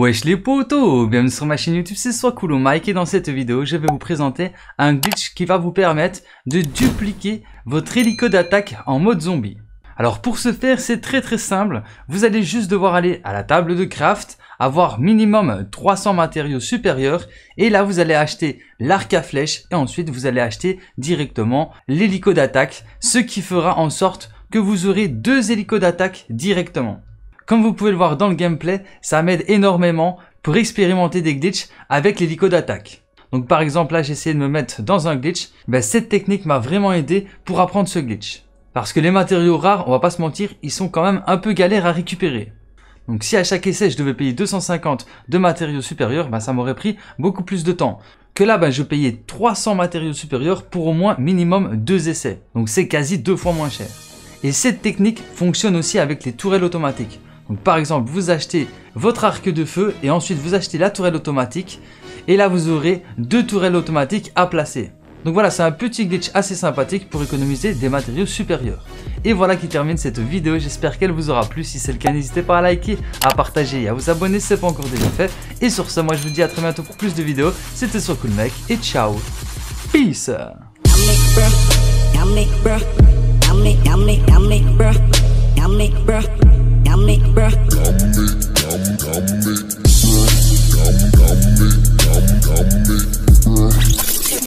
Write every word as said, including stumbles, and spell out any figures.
Wesh les potos, bienvenue sur ma chaîne YouTube, c'est Soiscool Mec et dans cette vidéo je vais vous présenter un glitch qui va vous permettre de dupliquer votre hélico d'attaque en mode zombie. Alors pour ce faire c'est très très simple, vous allez juste devoir aller à la table de craft, avoir minimum trois cents matériaux supérieurs et là vous allez acheter l'arc à flèche et ensuite vous allez acheter directement l'hélico d'attaque, ce qui fera en sorte que vous aurez deux hélicos d'attaque directement. Comme vous pouvez le voir dans le gameplay, ça m'aide énormément pour expérimenter des glitchs avec l'hélico d'attaque. Donc par exemple là j'ai essayé de me mettre dans un glitch, ben, cette technique m'a vraiment aidé pour apprendre ce glitch. Parce que les matériaux rares, on va pas se mentir, ils sont quand même un peu galères à récupérer. Donc si à chaque essai je devais payer deux cent cinquante de matériaux supérieurs, ben, ça m'aurait pris beaucoup plus de temps. Que là ben, je payais trois cents matériaux supérieurs pour au moins minimum deux essais. Donc c'est quasi deux fois moins cher. Et cette technique fonctionne aussi avec les tourelles automatiques. Donc par exemple, vous achetez votre arc de feu et ensuite vous achetez la tourelle automatique. Et là, vous aurez deux tourelles automatiques à placer. Donc voilà, c'est un petit glitch assez sympathique pour économiser des matériaux supérieurs. Et voilà qui termine cette vidéo. J'espère qu'elle vous aura plu. Si c'est le cas, n'hésitez pas à liker, à partager et à vous abonner si ce n'est pas encore déjà fait. Et sur ce, moi je vous dis à très bientôt pour plus de vidéos. C'était Soiscool Mec et ciao. Peace.